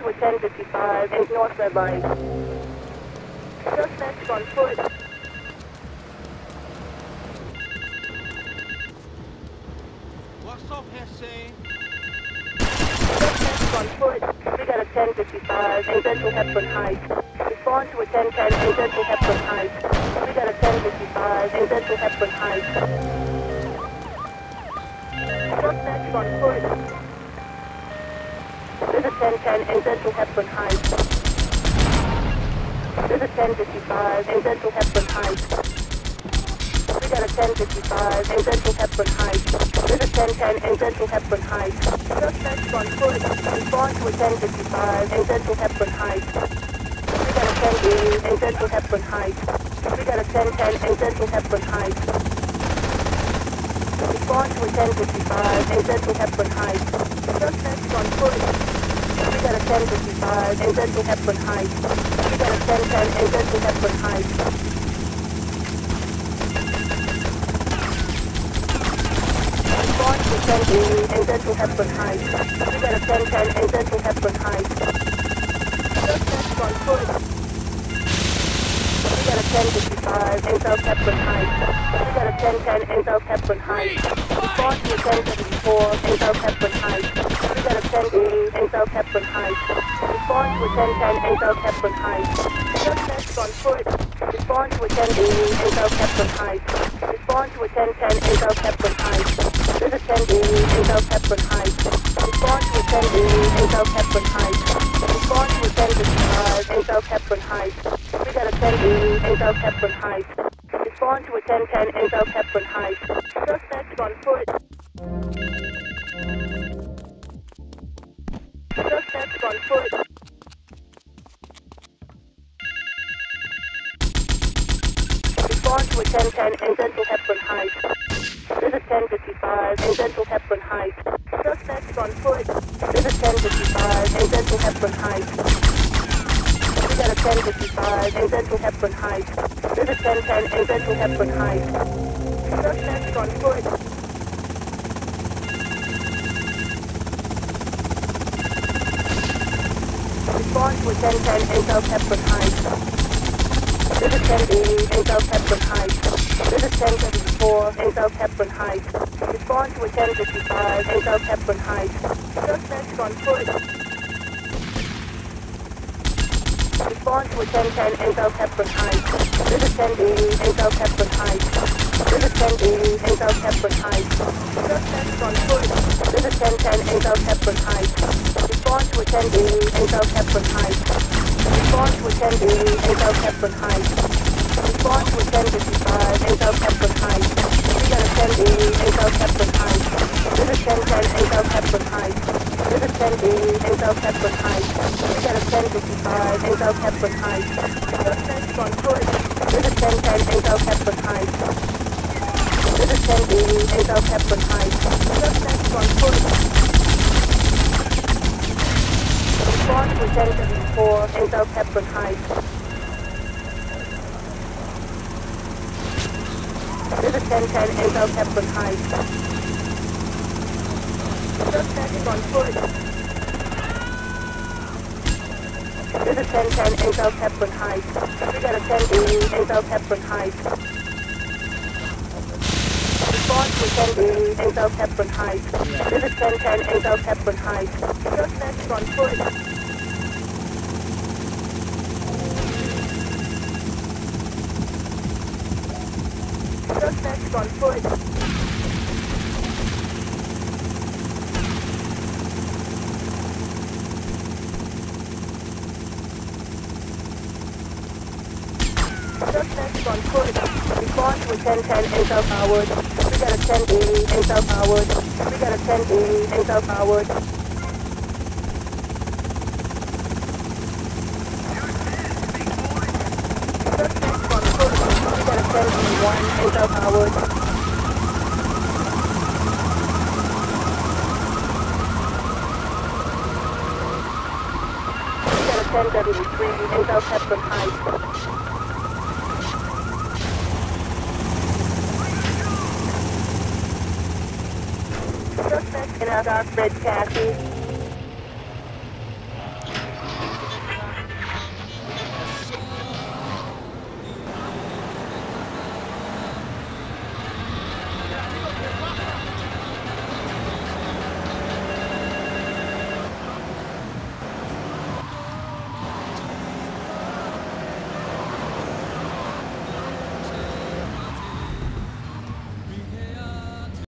north with 1055 and northbound. Suspect on foot. What's up, Hesse? Suspect on foot. We got a 1055 and Central Hepburn Heights. Respond to a 1010 and Central Hepburn Heights. We got a 1055 and Central Hepburn Heights. Suspect on foot. This is 1010 and Central Hepburn Heights. This is 1055 and Central Hepburn Heights. We got a 1055 and Central Hepburn Heights. This is 1010 and Central Hepburn Heights. Suspect on foot. Respond to a 1055 and Central Hepburn Heights. We got a 1010 and Central Hepburn Heights. We got a 1010 and Central Hepburn Heights. Respond to a 1055 and Central Hepburn Heights. Suspect on foot. We got a 1055 and Central Hepburn Heights. We got a 1010 and Central Hepburn Heights. Respond to 1080 and Central Hepburn Heights. We got a 1010 and Central Hepburn Heights. Suspect on foot. We got a 1055 and South Hepburn Heights. We got a 1010 and South Hepburn Heights. Respond to 1074 and South Hepburn Heights. We got a 1080 and South Hepburn Heights. Respond to a 1010 and South Hepburn Heights. Suspect on foot. Respond to a 1080 and South Hepburn Heights. Respond to a 1010 and South Hepburn Heights. This is 1080 and South Hepburn Heights. Respond to a 1080 and South Hepburn Heights. Respond to a 1055 and South Hepburn Heights. We got a 1080 and South Hepburn Heights. Respond to a 1010 and South Hepburn Heights. Suspect on foot. Suspect on foot. Respond to a 1010 and Central Hepburn Heights. This is 1055 and Central Hepburn Heights. Suspect on foot. This is 1055 and Central Hepburn Heights. We got a 1055 and Central Hepburn Heights. This is 1010 and Central Hepburn Heights. Suspect on foot. Respond to a 1010 and South Hepburn Heights. This is 1080 and South Hepburn Heights. This is 1074 and South Hepburn Heights. Respond to a 1055 and South Hepburn Heights. Suspect on foot. Respond to a 1010 and South Hepburn Heights. This is 1080 and South Hepburn Heights. This is 1080 and South Hepburn Heights. Suspect on foot. This is 1010 and South Hepburn Heights. Respond to a 1080 and South Hepburn Heights. Respond to a 1080 and South Hepburn Heights. Respond to a 1055 and South Hepburn Heights. We got a 1080 and South Hepburn Heights. This is 1010 and South Hepburn Heights. This is 1080 and South Hepburn Heights. We got a 1055 and South Hepburn Heights. Suspect on foot. This is 1010 and South Hepburn Heights. This is 1080 and South Hepburn Heights. Suspect on foot. Respond to a 1074 and South Hepburn Heights. This is 1010 and South Hepburn Heights. Suspect on foot. This is 1010 and South Hepburn Heights. We got a 1080 and South Hepburn Heights. Respond to a 1080 and South Hepburn Heights. This is 1010 and South Hepburn Heights. Suspect on foot. Suspect on foot. Suspect on foot. Respond to a 1010 and South Howard. We got a 1080 and South Howard. We got a 1080 and South Howard. Suspect on foot. We got a 1081 and South Howard. W3 and South Hepburn Heights. Suspect in a dark red taxi.